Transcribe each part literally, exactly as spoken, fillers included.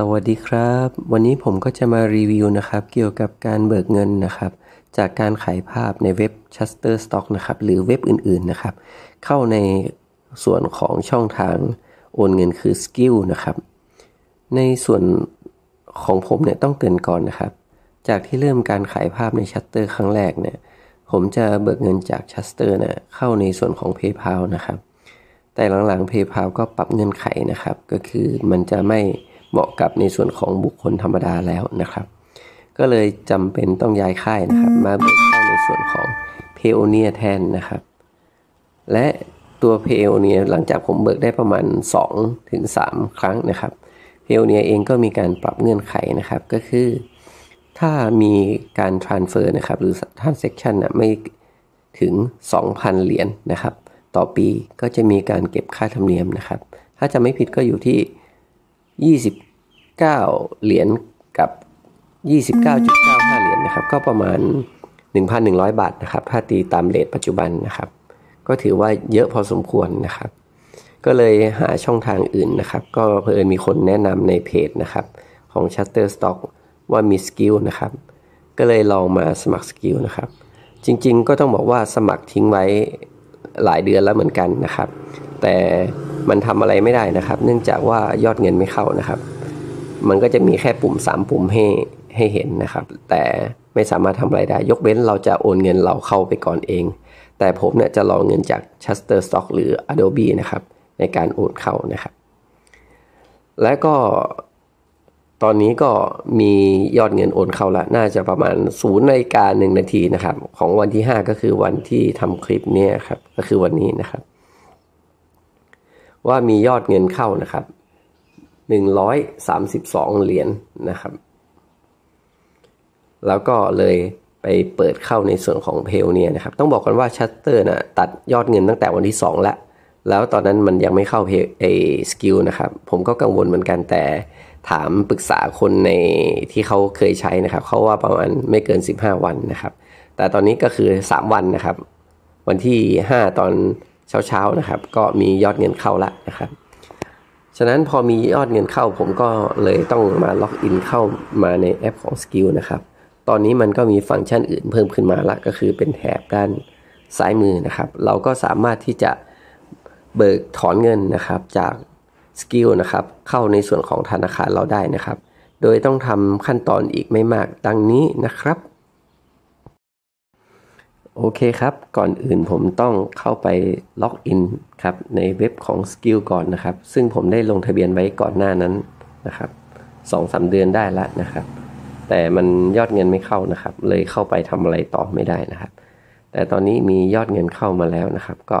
สวัสดีครับวันนี้ผมก็จะมารีวิวนะครับเกี่ยวกับการเบิกเงินนะครับจากการขายภาพในเว็บ Shutterstock นะครับหรือเว็บอื่นๆนะครับเข้าในส่วนของช่องทางโอนเงินคือ Skrill นะครับในส่วนของผมเนี่ยต้องเกริ่นก่อนนะครับจากที่เริ่มการขายภาพใน Shutter ครั้งแรกเนี่ยผมจะเบิกเงินจาก Shutter นะเข้าในส่วนของ PayPal นะครับแต่หลังๆ PayPal ก็ปรับเงื่อนไขนะครับก็คือมันจะไม่เหมาะกับในส่วนของบุคคลธรรมดาแล้วนะครับก็เลยจำเป็นต้องย้ายค่ายนะครับมาเบิกเข้าในส่วนของ Payoneer แทนนะครับและตัว Payoneer หลังจากผมเบิกได้ประมาณ สองถึงสาม ครั้งนะครับ Payoneer เองก็มีการปรับเงื่อนไขนะครับก็คือถ้ามีการ transfer นะครับหรือ transaction นะไม่ถึง สองพัน เหรียญ น, นะครับต่อปีก็จะมีการเก็บค่าธรรมเนียมนะครับถ้าจะไม่ผิดก็อยู่ที่ยี่สิบเก้าเหรียญกับ ยี่สิบเก้าจุดเก้าห้า เหรียญ น, นะครับก็ประมาณ หนึ่งพันหนึ่งร้อย บาทนะครับถ้าตีตามเรทปัจจุบันนะครับก็ถือว่าเยอะพอสมควรนะครับก็เลยหาช่องทางอื่นนะครับก็เผอิญมีคนแนะนำในเพจนะครับของ Shutterstock ว่ามี Skrill นะครับก็เลยลองมาสมัคร Skrill นะครับจริงๆก็ต้องบอกว่าสมัครทิ้งไว้หลายเดือนแล้วเหมือนกันนะครับแต่มันทำอะไรไม่ได้นะครับเนื่องจากว่ายอดเงินไม่เข้านะครับมันก็จะมีแค่ปุ่มสามปุ่มให้ให้เห็นนะครับแต่ไม่สามารถทำอะไรได้ยกเว้นเราจะโอนเงินเราเข้าไปก่อนเองแต่ผมเนี่ยจะรอเงินจาก Shutterstock หรือ Adobe นะครับในการโอนเข้านะครับและก็ตอนนี้ก็มียอดเงินโอนเข้าละน่าจะประมาณศูนย์นาฬิกาหนึ่งนาทีนะครับของวันที่ห้าก็คือวันที่ทำคลิปเนี่ยครับก็คือวันนี้นะครับว่ามียอดเงินเข้านะครับหนึ่งร้อยสามสิบสองเหรียญ น, นะครับแล้วก็เลยไปเปิดเข้าในส่วนของ Payoneer นะครับต้องบอกกันว่า Shutter นะตัดยอดเงินตั้งแต่วันที่สองแล้วแล้วตอนนั้นมันยังไม่เข้าไอ้ Skrill นะครับผมก็กังวลเหมือนกันแต่ถามปรึกษาคนในที่เขาเคยใช้นะครับเขาว่าประมาณไม่เกินสิบห้าวันนะครับแต่ตอนนี้ก็คือสามวันนะครับวันที่ห้าตอนเช้าๆนะครับก็มียอดเงินเข้าละนะครับฉะนั้นพอมียอดเงินเข้าผมก็เลยต้องมาล็อกอินเข้ามาในแอปของ Skrill นะครับตอนนี้มันก็มีฟังก์ชันอื่นเพิ่มขึ้นมาละก็คือเป็นแถบด้านซ้ายมือนะครับเราก็สามารถที่จะเบิกถอนเงินนะครับจาก Skrill นะครับเข้าในส่วนของธนาคารเราได้นะครับโดยต้องทำขั้นตอนอีกไม่มากดังนี้นะครับโอเคครับก่อนอื่นผมต้องเข้าไปล็อกอินครับในเว็บของ Skrill ก่อนนะครับซึ่งผมได้ลงทะเบียนไว้ก่อนหน้านั้นนะครับ สองถึงสาม เดือนได้แล้วนะครับแต่มันยอดเงินไม่เข้านะครับเลยเข้าไปทำอะไรต่อไม่ได้นะครับแต่ตอนนี้มียอดเงินเข้ามาแล้วนะครับก็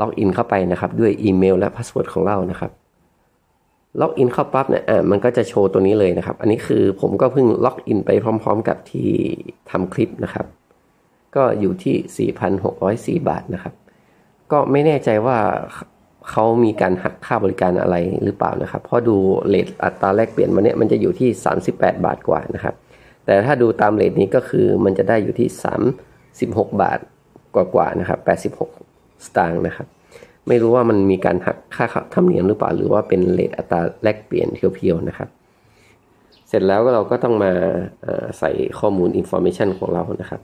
ล็อกอินเข้าไปนะครับด้วยอีเมลและพาสเวิร์ดของเรานะครับล็อกอินเข้าปั๊บเนี่ยอ่ามันก็จะโชว์ตัวนี้เลยนะครับอันนี้คือผมก็เพิ่งล็อกอินไปพร้อมๆกับที่ทำคลิปนะครับก็อยู่ที่ สี่พันหกร้อยสี่ บาทนะครับก็ไม่แน่ใจว่าเขามีการหักค่าบริการอะไรหรือเปล่านะครับเพราะดูเรทอัตราแลกเปลี่ยนวันนี้มันจะอยู่ที่สามสิบแปดบาทกว่านะครับแต่ถ้าดูตามเรทนี้ก็คือมันจะได้อยู่ที่สามสิบหกบาทกว่าๆนะครับแปดสิบหกสตางค์นะครับไม่รู้ว่ามันมีการหักค่าธรรมเนียมหรือเปล่าหรือว่าเป็นเรทอัตราแลกเปลี่ยนเพียวๆนะครับเสร็จแล้วเราก็ต้องมาใส่ข้อมูล information ของเรานะครับ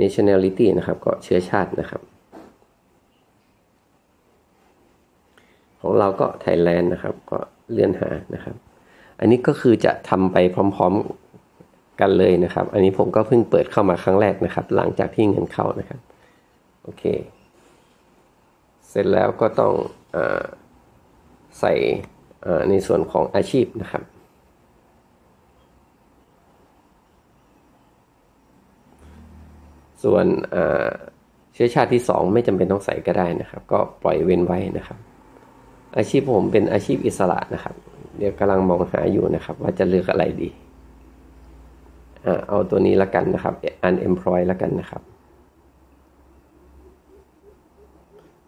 nationality นะครับก็เชื้อชาตินะครับของเราก็ไทยแลนด์นะครับก็เลื่อนหานะครับอันนี้ก็คือจะทำไปพร้อมๆกันเลยนะครับอันนี้ผมก็เพิ่งเปิดเข้ามาครั้งแรกนะครับหลังจากที่เงินเข้านะครับโอเคเสร็จแล้วก็ต้องอ่าใส่อ่าในส่วนของอาชีพนะครับส่วนเชื้อชาติที่สองไม่จำเป็นต้องใส่ก็ได้นะครับก็ปล่อยเว้นไว้นะครับอาชีพผมเป็นอาชีพอิสระนะครับเดี๋ยวกำลังมองหาอยู่นะครับว่าจะเลือกอะไรดีอ่าเอาตัวนี้ละกันนะครับ unemployed ละกันนะครับ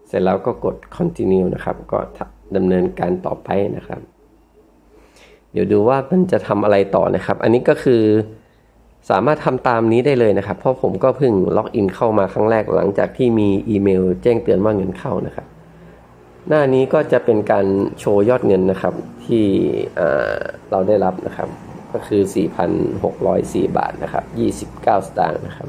เสร็จแล้วก็กด continue นะครับก็ดำเนินการต่อไปนะครับเดี๋ยวดูว่ามันจะทำอะไรต่อนะครับอันนี้ก็คือสามารถทำตามนี้ได้เลยนะครับเพราะผมก็เพิ่งล็อกอินเข้ามาครั้งแรกหลังจากที่มีอีเมลแจ้งเตือนว่าเงินเข้านะครับ หน้านี้ก็จะเป็นการโชว์ยอดเงินนะครับที่เราได้รับนะครับก็คือ สี่พันหกร้อยสี่ บาทนะครับยี่สิบเก้าสตางค์นะคร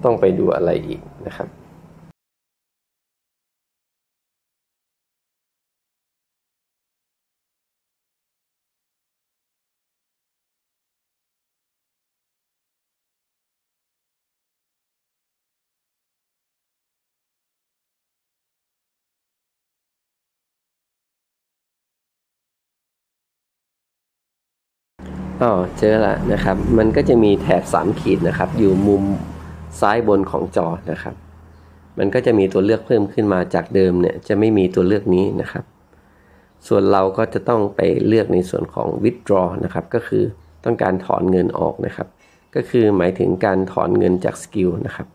ับต้องไปดูอะไรอีกนะครับอ๋อเจอละนะครับมันก็จะมีแถบสามขีดนะครับอยู่มุมซ้ายบนของจอนะครับมันก็จะมีตัวเลือกเพิ่มขึ้นมาจากเดิมเนี่ยจะไม่มีตัวเลือกนี้นะครับส่วนเราก็จะต้องไปเลือกในส่วนของ withdraw นะครับก็คือต้องการถอนเงินออกนะครับก็คือหมายถึงการถอนเงินจาก Skrill นะครับ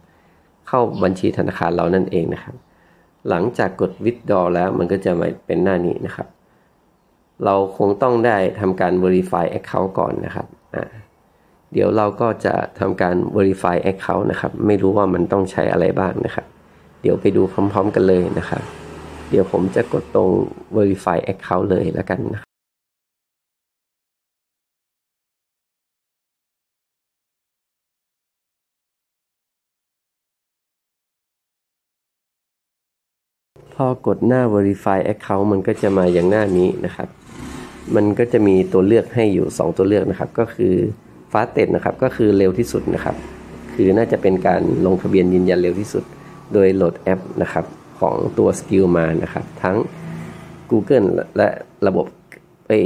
เข้าบัญชีธนาคารเรานั่นเองนะครับหลังจากกด withdraw แล้วมันก็จะมาเป็นหน้านี้นะครับเราคงต้องได้ทำการ verify account ก่อนนะครับเดี๋ยวเราก็จะทำการ verify account นะครับไม่รู้ว่ามันต้องใช้อะไรบ้างนะครับเดี๋ยวไปดูพร้อมๆกันเลยนะครับเดี๋ยวผมจะกดตรง verify account เลยแล้วกันนะครับพอกดหน้า verify account มันก็จะมาอย่างหน้านี้นะครับมันก็จะมีตัวเลือกให้อยู่สองตัวเลือกนะครับก็คือFastestนะครับก็คือเร็วที่สุดนะครับคือน่าจะเป็นการลงทะเบียนยืนยันเร็วที่สุดโดยโหลดแอปนะครับของตัว Skrill มานะครับทั้ง Google และระบบไอ้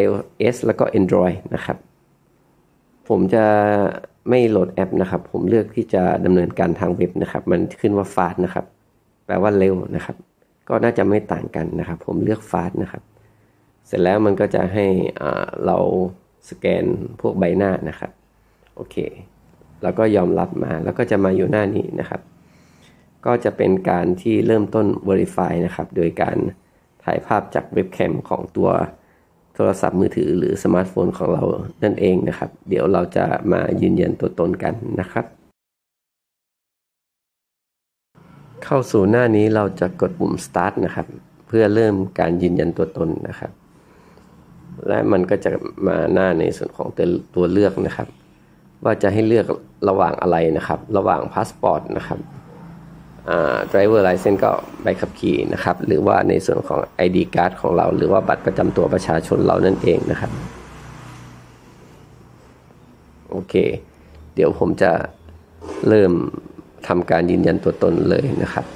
iOS แล้วก็ Android นะครับผมจะไม่โหลดแอปนะครับผมเลือกที่จะดำเนินการทางเว็บนะครับมันขึ้นว่า Fast นะครับแปลว่าเร็วนะครับก็น่าจะไม่ต่างกันนะครับผมเลือก Fast นะครับเสร็จแล้วมันก็จะให้อ่าเราสแกนพวกใบหน้านะครับโอเคแล้วก็ยอมรับมาแล้วก็จะมาอยู่หน้านี้นะครับก็จะเป็นการที่เริ่มต้น verify นะครับโดยการถ่ายภาพจากเว็บแคมของตัวโทรศัพท์มือถือหรือสมาร์ทโฟนของเรานั่นเองนะครับเดี๋ยวเราจะมายืนยันตัวตนกันนะครับเข้าสู่หน้านี้เราจะกดปุ่ม start นะครับเพื่อเริ่มการยืนยันตัวตนนะครับและมันก็จะมาหน้าในส่วนของตัวเลือกนะครับว่าจะให้เลือกระหว่างอะไรนะครับระหว่างพาสปอร์ตนะครับอ่า driver license ก็ใบขับขี่นะครับหรือว่าในส่วนของ ไอ ดี card ของเราหรือว่าบัตรประจำตัวประชาชนเรานั่นเองนะครับโอเคเดี๋ยวผมจะเริ่มทำการยืนยันตัวตนเลยนะครับ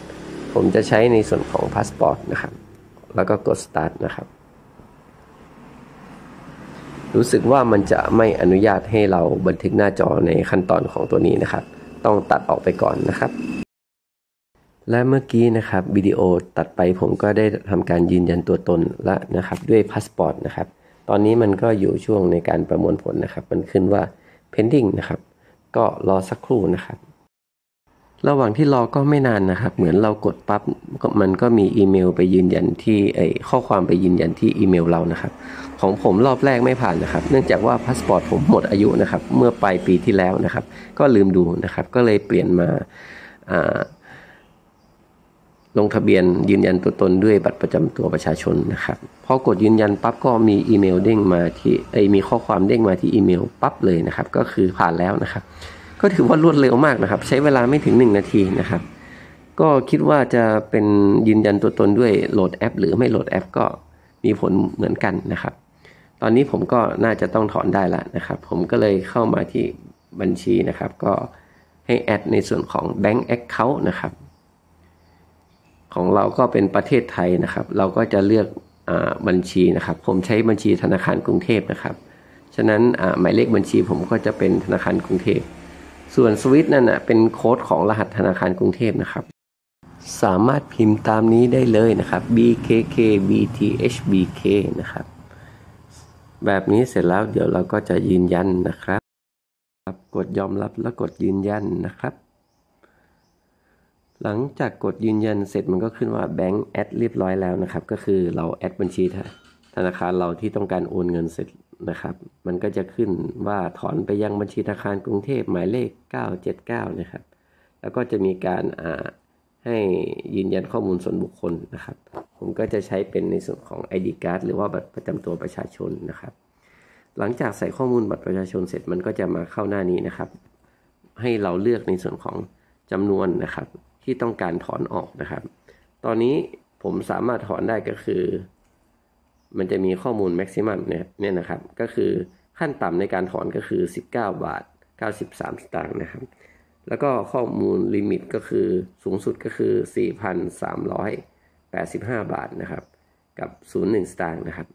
ผมจะใช้ในส่วนของพาสปอร์ตนะครับแล้วก็กด start นะครับรู้สึกว่ามันจะไม่อนุญาตให้เราบันทึกหน้าจอในขั้นตอนของตัวนี้นะครับต้องตัดออกไปก่อนนะครับและเมื่อกี้นะครับวิดีโอตัดไปผมก็ได้ทำการยืนยันตัวตนแล้วนะครับด้วยพาสปอร์ตนะครับตอนนี้มันก็อยู่ช่วงในการประมวลผลนะครับมันขึ้นว่า pending นะครับก็รอสักครู่นะครับระหว่างที่รอก็ไม่นานนะครับเหมือนเรากดปั๊บมันก็มีอีเมลไปยืนยันที่ไอข้อความไปยืนยันที่อีเมลเรานะครับของผมรอบแรกไม่ผ่านนะครับเนื่องจากว่าพาสปอร์ตผมหมดอายุนะครับเมื่อปลายปีที่แล้วนะครับก็ลืมดูนะครับก็เลยเปลี่ยนมาลงทะเบียนยืนยันตัวตนด้วยบัตรประจำตัวประชาชนนะครับพอกดยืนยันปั๊บก็มีอีเมลเด้งมาที่ไอมีข้อความเด้งมาที่อีเมลปั๊บเลยนะครับก็คือผ่านแล้วนะครับก็ถือว่ารวดเร็วมากนะครับใช้เวลาไม่ถึงหนึ่งนาทีนะครับก็คิดว่าจะเป็นยืนยันตัวตนด้วยโหลดแอปหรือไม่โหลดแอปก็มีผลเหมือนกันนะครับตอนนี้ผมก็น่าจะต้องถอนได้แล้วนะครับผมก็เลยเข้ามาที่บัญชีนะครับก็ให้แอดในส่วนของ Bank Account นะครับของเราก็เป็นประเทศไทยนะครับเราก็จะเลือกอ่าบัญชีนะครับผมใช้บัญชีธนาคารกรุงเทพนะครับฉะนั้นอ่าหมายเลขบัญชีผมก็จะเป็นธนาคารกรุงเทพส่วนสวิตช์นั่นนะเป็นโค้ดของรหัสธนาคารกรุงเทพนะครับสามารถพิมพ์ตามนี้ได้เลยนะครับ บี เค เค บี ที เอช บี เค นะครับแบบนี้เสร็จแล้วเดี๋ยวเราก็จะยืนยันนะครับกดยอมรับแล้วกดยืนยันนะครับหลังจากกดยืนยันเสร็จมันก็ขึ้นว่า Bank แอดเรียบร้อยแล้วนะครับก็คือเราแอดบัญชีธนาคารเราที่ต้องการโอนเงินเสร็จ นะครับมันก็จะขึ้นว่าถอนไปยังบัญชีธนาคารกรุงเทพหมายเลขเก้าเจ็ดเก้านะครับแล้วก็จะมีการอ่าให้ยืนยันข้อมูลส่วนบุคคลนะครับผมก็จะใช้เป็นในส่วนของ ไอ ดี Card หรือว่าบัตรประจำตัวประชาชนนะครับหลังจากใส่ข้อมูลบัตรประชาชนเสร็จมันก็จะมาเข้าหน้านี้นะครับให้เราเลือกในส่วนของจำนวนนะครับที่ต้องการถอนออกนะครับตอนนี้ผมสามารถถอนได้ก็คือมันจะมีข้อมูล maximum เนี่ยเนี่ยนะครับก็คือขั้นต่ำในการถอนก็คือสิบเก้าบาทเก้าสิบสามสตางค์นะครับแล้วก็ข้อมูลลิมิตก็คือสูงสุดก็คือ สี่พันสามร้อยแปดสิบห้าบาทนะครับกับศูนย์จุดหนึ่งสตางค์นะครับ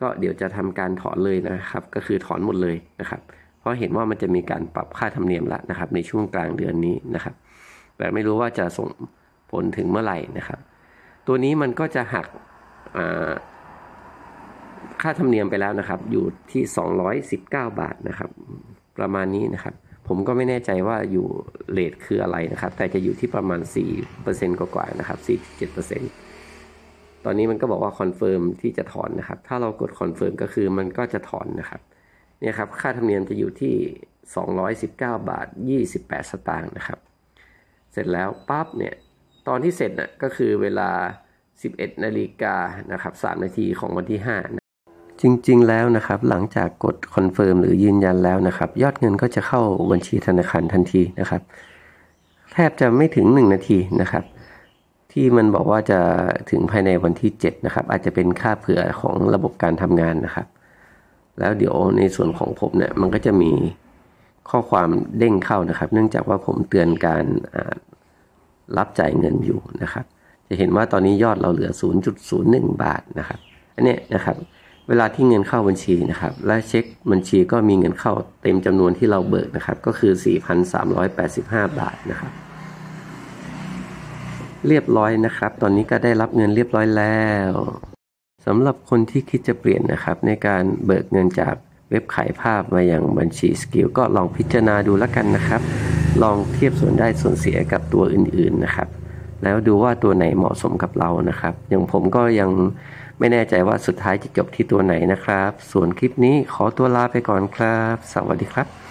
ก็เดี๋ยวจะทำการถอนเลยนะครับก็คือถอนหมดเลยนะครับเพราะเห็นว่ามันจะมีการปรับค่าธรรมเนียมละนะครับในช่วงกลางเดือนนี้นะครับแต่ไม่รู้ว่าจะส่งผลถึงเมื่อไหร่นะครับตัวนี้มันก็จะหักค่าธรรมเนียมไปแล้วนะครับอยู่ที่สองร้อยสิบเก้าบาทนะครับประมาณนี้นะครับผมก็ไม่แน่ใจว่าอยู่เรทคืออะไรนะครับแต่จะอยู่ที่ประมาณ สี่เปอร์เซ็นต์ กว่าๆนะครับ สี่ถึงเจ็ดเปอร์เซ็นต์ ตอนนี้มันก็บอกว่าคอนเฟิร์มที่จะถอนนะครับถ้าเรากดคอนเฟิร์มก็คือมันก็จะถอนนะครับเนี่ยครับค่าธรรมเนียมจะอยู่ที่สองร้อยสิบเก้าบาทยี่สิบแปดสตางค์นะครับเสร็จแล้วปั๊บเนี่ยตอนที่เสร็จน่ะก็คือเวลา สิบเอ็ดนาฬิกานะครับสามนาทีของวันที่ห้าจริงๆแล้วนะครับหลังจากกดคอนเฟิร์มหรือยืนยันแล้วนะครับยอดเงินก็จะเข้าบัญชีธนาคารทันทีนะครับแทบจะไม่ถึงหนึ่งนาทีนะครับที่มันบอกว่าจะถึงภายในวันที่เจ็ดนะครับอาจจะเป็นค่าเผื่อของระบบการทำงานนะครับแล้วเดี๋ยวในส่วนของผมเนี่ยมันก็จะมีข้อความเด้งเข้านะครับเนื่องจากว่าผมเตือนการรับจ่ายเงินอยู่นะครับจะเห็นว่าตอนนี้ยอดเราเหลือ ศูนย์จุดศูนย์หนึ่งบาทนะครับอันนี้นะครับเวลาที่เงินเข้าบัญชีนะครับและเช็คบัญชีก็มีเงินเข้าเต็มจำนวนที่เราเบิกนะครับก็คือ สี่พันสามร้อยแปดสิบห้าบาทนะครับเรียบร้อยนะครับตอนนี้ก็ได้รับเงินเรียบร้อยแล้วสำหรับคนที่คิดจะเปลี่ยนนะครับในการเบิกเงินจากเว็บขายภาพมาอย่างบัญชี Skrill ก็ลองพิจารณาดูแล้วกันนะครับลองเทียบส่วนได้ส่วนเสียกับตัวอื่นๆนะครับแล้วดูว่าตัวไหนเหมาะสมกับเรานะครับอย่างผมก็ยังไม่แน่ใจว่าสุดท้ายจะจบที่ตัวไหนนะครับส่วนคลิปนี้ขอตัวลาไปก่อนครับสวัสดีครับ